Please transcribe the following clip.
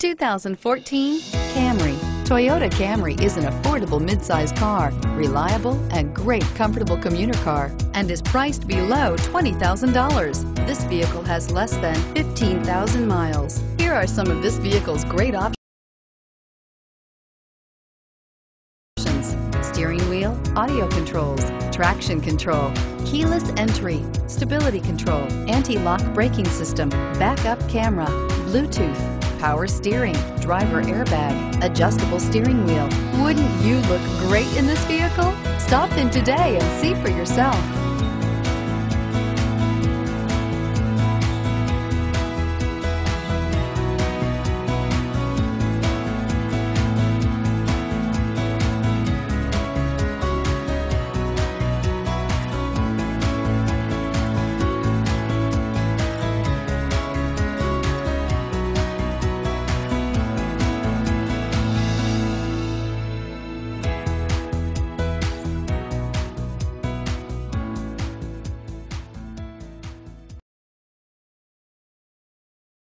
2014 Camry. Toyota Camry is an affordable midsize car, reliable and great comfortable commuter car, and is priced below $20,000. This vehicle has less than 15,000 miles. Here are some of this vehicle's great options. Steering wheel audio controls, traction control, keyless entry, stability control, anti-lock braking system, backup camera, Bluetooth, power steering, driver airbag, adjustable steering wheel. Wouldn't you look great in this vehicle? Stop in today and see for yourself.